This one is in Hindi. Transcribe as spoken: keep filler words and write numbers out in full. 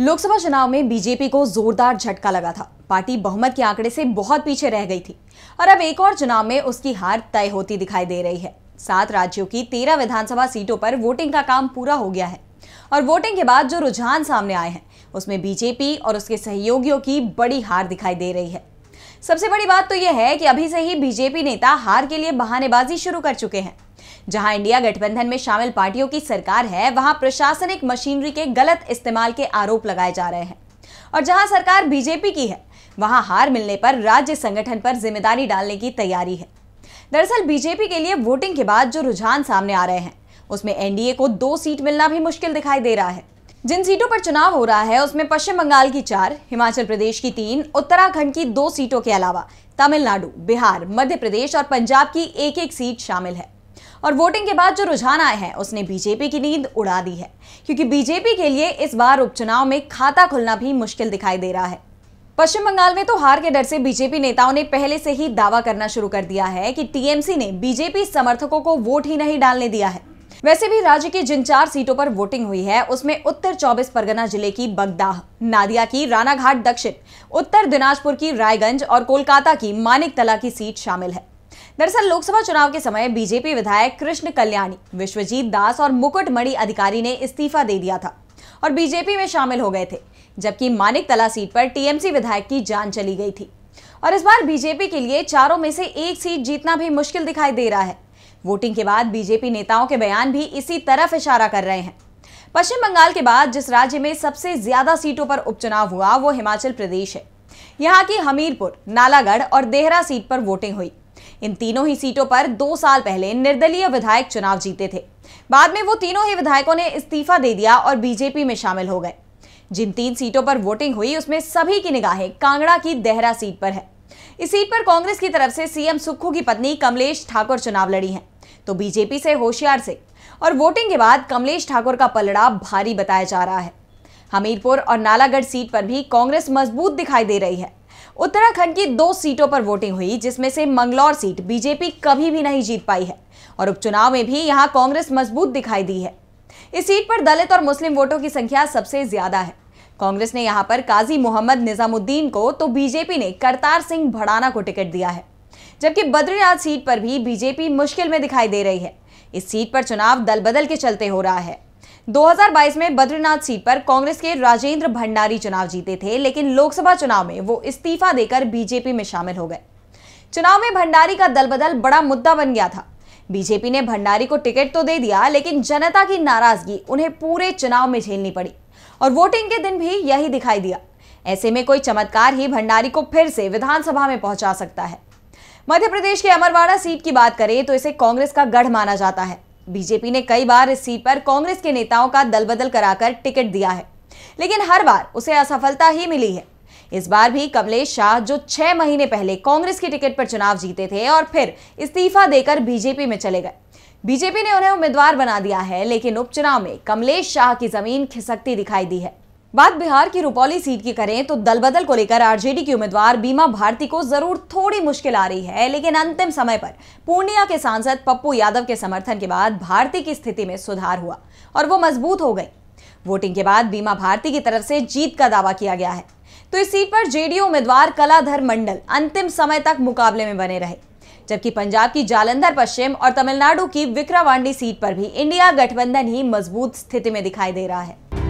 लोकसभा चुनाव में बीजेपी को जोरदार झटका लगा था। पार्टी बहुमत के आंकड़े से बहुत पीछे रह गई थी और अब एक और चुनाव में उसकी हार तय होती दिखाई दे रही है। सात राज्यों की तेरह विधानसभा सीटों पर वोटिंग का काम पूरा हो गया है और वोटिंग के बाद जो रुझान सामने आए हैं उसमें बीजेपी और उसके सहयोगियों की बड़ी हार दिखाई दे रही है। सबसे बड़ी बात तो यह है कि अभी से ही बीजेपी नेता हार के लिए बहानेबाजी शुरू कर चुके हैं। जहां इंडिया गठबंधन में शामिल पार्टियों की सरकार है, वहां प्रशासनिक मशीनरी के गलत इस्तेमाल के आरोप लगाए जा रहे हैं और जहां सरकार बीजेपी की है वहां हार मिलने पर राज्य संगठन पर जिम्मेदारी डालने की तैयारी है। दरअसल बीजेपी के लिए वोटिंग के बाद जो रुझान सामने आ रहे हैं उसमें एनडीए को दो सीट मिलना भी मुश्किल दिखाई दे रहा है। जिन सीटों पर चुनाव हो रहा है उसमें पश्चिम बंगाल की चार, हिमाचल प्रदेश की तीन, उत्तराखंड की दो सीटों के अलावा तमिलनाडु, बिहार, मध्य प्रदेश और पंजाब की एक एक सीट शामिल है और वोटिंग के बाद जो रुझान आए हैं उसने बीजेपी की नींद उड़ा दी है, क्योंकि बीजेपी के लिए इस बार उपचुनाव में खाता खुलना भी मुश्किल दिखाई दे रहा है। पश्चिम बंगाल में तो हार के डर से बीजेपी नेताओं ने पहले से ही दावा करना शुरू कर दिया है कि टीएमसी ने बीजेपी समर्थकों को वोट ही नहीं डालने दिया है। वैसे भी राज्य की जिन चार सीटों पर वोटिंग हुई है उसमें उत्तर चौबीस परगना जिले की बगदाह, नादिया की रानाघाट दक्षिण, उत्तर दिनाजपुर की रायगंज और कोलकाता की मानिकतला की सीट शामिल है। दरअसल लोकसभा चुनाव के समय बीजेपी विधायक कृष्ण कल्याणी, विश्वजीत दास और मुकुट मणि अधिकारी ने इस्तीफा दे दिया था और बीजेपी में शामिल हो गए थे, जबकि मानिकतला सीट पर टीएमसी विधायक की जान चली गई थी और इस बार बीजेपी के लिए चारों में से एक सीट जीतना भी मुश्किल दिखाई दे रहा है। वोटिंग के बाद बीजेपी नेताओं के बयान भी इसी तरफ इशारा कर रहे हैं। पश्चिम बंगाल के बाद जिस राज्य में सबसे ज्यादा सीटों पर उपचुनाव हुआ वो हिमाचल प्रदेश है। यहाँ की हमीरपुर, नालागढ़ और देहरा सीट पर वोटिंग हुई। इन तीनों ही सीटों पर दो साल पहले निर्दलीय विधायक चुनाव जीते थे। बाद में वो तीनों ही विधायकों ने इस्तीफा दे दिया और बीजेपी में शामिल हो गए। जिन तीन सीटों पर वोटिंग हुई उसमें सभी की निगाहें कांगड़ा की देहरा सीट पर है। इस सीट पर कांग्रेस की तरफ से सीएम सुक्खू की पत्नी कमलेश ठाकुर चुनाव लड़ी हैं, तो बीजेपी से होशियार से और वोटिंग के बाद कमलेश ठाकुर का पलड़ा भारी बताया जा रहा है। हमीरपुर और नालागढ़ सीट पर भी कांग्रेस मजबूत दिखाई दे रही है। उत्तराखंड की दो सीटों पर वोटिंग हुई जिसमें से मंगलौर सीट बीजेपी कभी भी नहीं जीत पाई है और उपचुनाव में भी यहां कांग्रेस मजबूत दिखाई दी है। इस सीट पर दलित और मुस्लिम वोटों की संख्या सबसे ज्यादा है। कांग्रेस ने यहां पर काजी मोहम्मद निजामुद्दीन को तो बीजेपी ने करतार सिंह भड़ाना को टिकट दिया है, जबकि बद्रीनाथ सीट पर भी बीजेपी मुश्किल में दिखाई दे रही है। इस सीट पर चुनाव दल बदल के चलते हो रहा है। दो हज़ार बाईस में बद्रीनाथ सीट पर कांग्रेस के राजेंद्र भंडारी चुनाव जीते थे, लेकिन लोकसभा चुनाव में वो इस्तीफा देकर बीजेपी में शामिल हो गए। चुनाव में भंडारी का दलबदल बड़ा मुद्दा बन गया था। बीजेपी ने भंडारी को टिकट तो दे दिया, लेकिन जनता की नाराजगी उन्हें पूरे चुनाव में झेलनी पड़ी और वोटिंग के दिन भी यही दिखाई दिया। ऐसे में कोई चमत्कार ही भंडारी को फिर से विधानसभा में पहुंचा सकता है। मध्य प्रदेश के अमरवाड़ा सीट की बात करें तो इसे कांग्रेस का गढ़ माना जाता है। बीजेपी ने कई बार इस सीट पर कांग्रेस के नेताओं का दलबदल कराकर टिकट दिया है, लेकिन हर बार उसे असफलता ही मिली है। इस बार भी कमलेश शाह, जो छह महीने पहले कांग्रेस की टिकट पर चुनाव जीते थे और फिर इस्तीफा देकर बीजेपी में चले गए, बीजेपी ने उन्हें उम्मीदवार बना दिया है, लेकिन उपचुनाव में कमलेश शाह की जमीन खिसकती दिखाई दी है। बात बिहार की रुपौली सीट की करें तो दलबदल को लेकर आरजेडी की उम्मीदवार बीमा भारती को जरूर थोड़ी मुश्किल आ रही है, लेकिन अंतिम समय पर पूर्णिया के सांसद पप्पू यादव के समर्थन के बाद भारती की स्थिति में सुधार हुआ और वो मजबूत हो गई। वोटिंग के बाद बीमा भारती की तरफ से जीत का दावा किया गया है, तो इस सीट पर जेडीयू उम्मीदवार कलाधर मंडल अंतिम समय तक मुकाबले में बने रहे, जबकि पंजाब की जालंधर पश्चिम और तमिलनाडु की विक्रावांडी सीट पर भी इंडिया गठबंधन ही मजबूत स्थिति में दिखाई दे रहा है।